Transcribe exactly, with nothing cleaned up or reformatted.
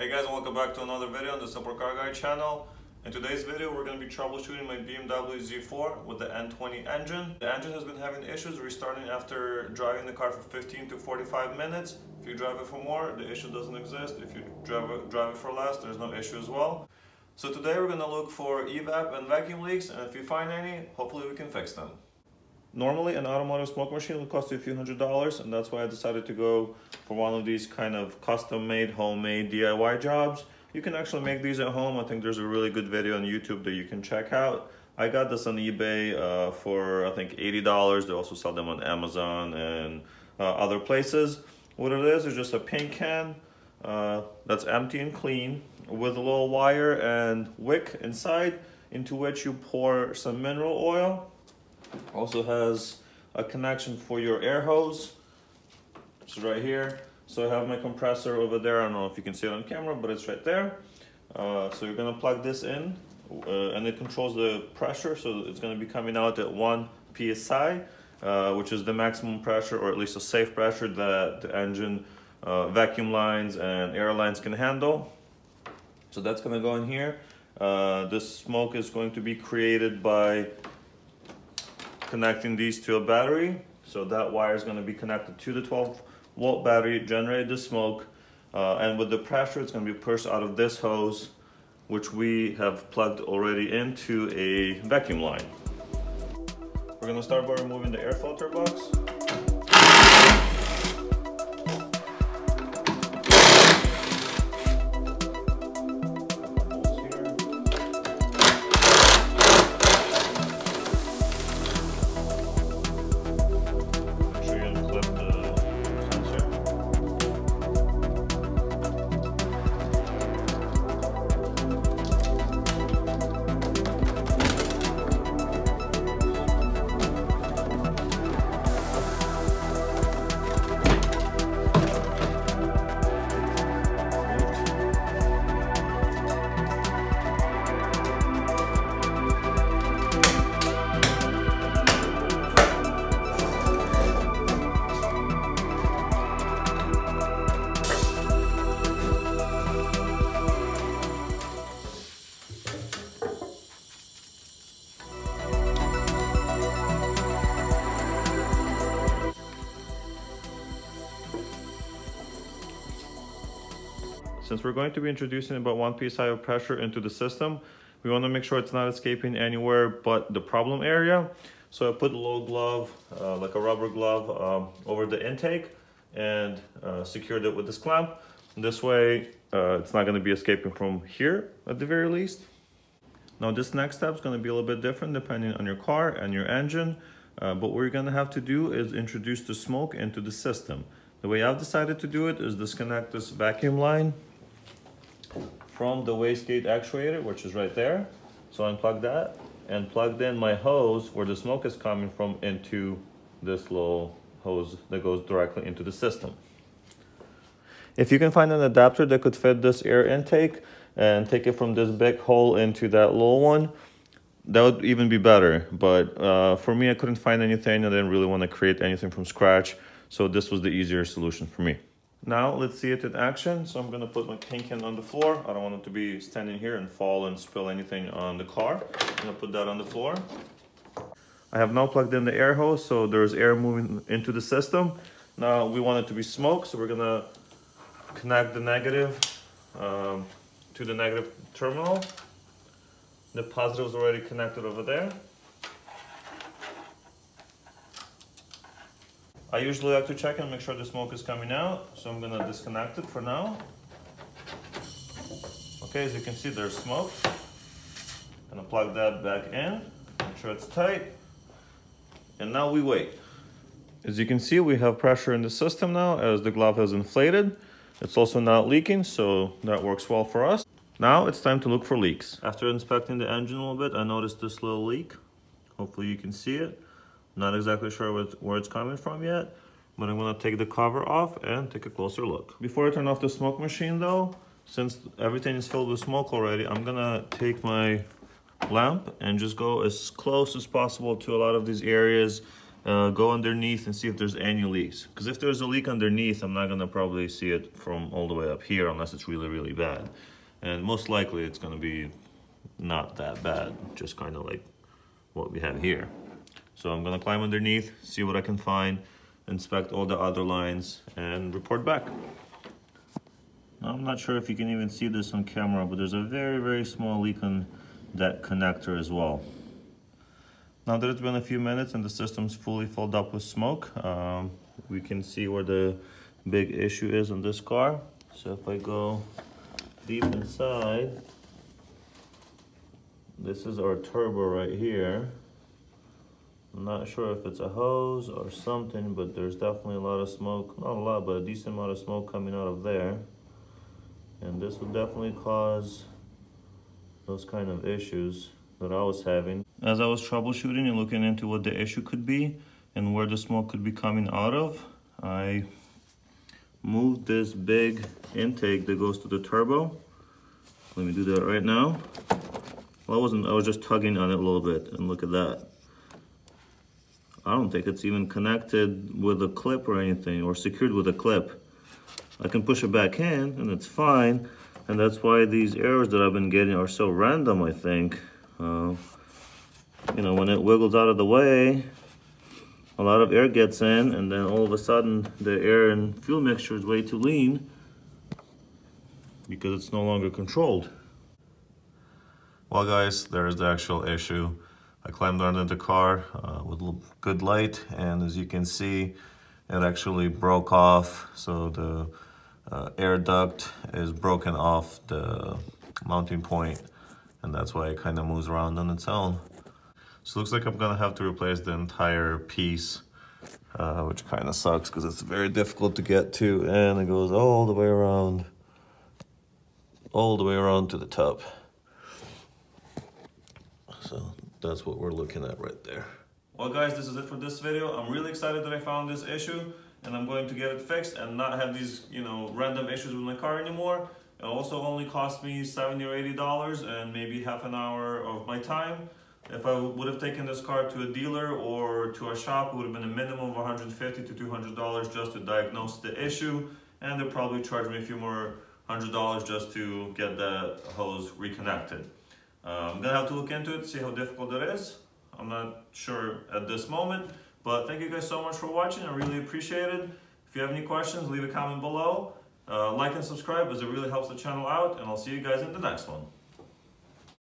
Hey guys, and welcome back to another video on the SimpleCarGuy channel. In today's video, we're going to be troubleshooting my B M W Z four with the N twenty engine. The engine has been having issues restarting after driving the car for fifteen to forty-five minutes. If you drive it for more, the issue doesn't exist. If you drive it, drive it for less, there's no issue as well. So today we're going to look for E VAP and vacuum leaks, and if you find any, hopefully we can fix them. Normally an automotive smoke machine would cost you a few hundred dollars, and that's why I decided to go for one of these kind of custom-made, homemade D I Y jobs. You can actually make these at home. I think there's a really good video on YouTube that you can check out. I got this on eBay uh, for I think eighty dollars. They also sell them on Amazon and uh, other places. What it is is just a paint can uh, that's empty and clean with a little wire and wick inside, into which you pour some mineral oil. Also has a connection for your air hose, which is right here. So I have my compressor over there. I don't know if you can see it on camera, but it's right there. Uh, so you're gonna plug this in uh, and it controls the pressure. So it's gonna be coming out at one P S I, uh, which is the maximum pressure, or at least a safe pressure that the engine uh, vacuum lines and air lines can handle. So that's gonna go in here. Uh, this smoke is going to be created by connecting these to a battery. So that wire is going to be connected to the twelve volt battery, generate the smoke, uh, and with the pressure it's going to be pushed out of this hose, which we have plugged already into a vacuum line. We're going to start by removing the air filter box. Since we're going to be introducing about one P S I of pressure into the system, we want to make sure it's not escaping anywhere but the problem area. So I put a little glove, uh, like a rubber glove, um, over the intake and uh, secured it with this clamp. This way uh, it's not going to be escaping from here at the very least. Now this next step is going to be a little bit different depending on your car and your engine, uh, but what we're going to have to do is introduce the smoke into the system. The way I've decided to do it is disconnect this vacuum line from the wastegate actuator, which is right there. So unplug that and plugged in my hose where the smoke is coming from into this little hose that goes directly into the system. If you can find an adapter that could fit this air intake and take it from this big hole into that little one, that would even be better. But uh, for me, I couldn't find anything. I didn't really want to create anything from scratch. So this was the easier solution for me. Now let's see it in action. So I'm going to put my paint can on the floor. I don't want it to be standing here and fall and spill anything on the car. I'm going to put that on the floor. I have now plugged in the air hose, so there's air moving into the system. Now we want it to be smoke, so we're going to connect the negative um, to the negative terminal. The positive is already connected over there. I usually like to check and make sure the smoke is coming out, so I'm gonna disconnect it for now. Okay, as you can see, there's smoke. I'm gonna plug that back in, make sure it's tight, and now we wait. As you can see, we have pressure in the system now as the glove has inflated. It's also not leaking, so that works well for us. Now it's time to look for leaks. After inspecting the engine a little bit, I noticed this little leak. Hopefully you can see it. Not exactly sure what, where it's coming from yet, but I'm gonna take the cover off and take a closer look. Before I turn off the smoke machine though, since everything is filled with smoke already, I'm gonna take my lamp and just go as close as possible to a lot of these areas uh, go underneath and see if there's any leaks, because if there's a leak underneath, I'm not gonna probably see it from all the way up here unless it's really really bad, and most likely it's gonna be not that bad, just kind of like what we have here. So I'm gonna climb underneath, see what I can find, inspect all the other lines, and report back. Now, I'm not sure if you can even see this on camera, but there's a very very small leak on that connector as well. Now that it's been a few minutes and the system's fully filled up with smoke, um, we can see where the big issue is in this car. So if I go deep inside, this is our turbo right here. I'm not sure if it's a hose or something, but there's definitely a lot of smoke. Not a lot, but a decent amount of smoke coming out of there. And this would definitely cause those kind of issues that I was having. As I was troubleshooting and looking into what the issue could be and where the smoke could be coming out of, I moved this big intake that goes to the turbo. Let me do that right now. Well, I wasn't, I was just tugging on it a little bit, and look at that. I don't think it's even connected with a clip or anything, or secured with a clip. I can push it back in and it's fine, and that's why these errors that I've been getting are so random, I think. Uh, you know, when it wiggles out of the way, a lot of air gets in, and then all of a sudden the air and fuel mixture is way too lean because it's no longer controlled. Well guys, there's the actual issue. I climbed under the car uh, with good light, and as you can see, it actually broke off. So the uh, air duct is broken off the mounting point, and that's why it kind of moves around on its own. So it looks like I'm gonna have to replace the entire piece, uh, which kind of sucks because it's very difficult to get to, and it goes all the way around, all the way around to the top. So that's what we're looking at right there. Well guys, this is it for this video. I'm really excited that I found this issue, and I'm going to get it fixed and not have these, you know, random issues with my car anymore. It also only cost me seventy or eighty dollars and maybe half an hour of my time. If I would have taken this car to a dealer or to a shop, it would have been a minimum of one hundred fifty to two hundred dollars just to diagnose the issue, and they'll probably charge me a few more hundred dollars just to get the hose reconnected. Uh, I'm gonna have to look into it, see how difficult it is. I'm not sure at this moment, but thank you guys so much for watching. I really appreciate it. If you have any questions, leave a comment below. Uh, like and subscribe, as it really helps the channel out, and I'll see you guys in the next one.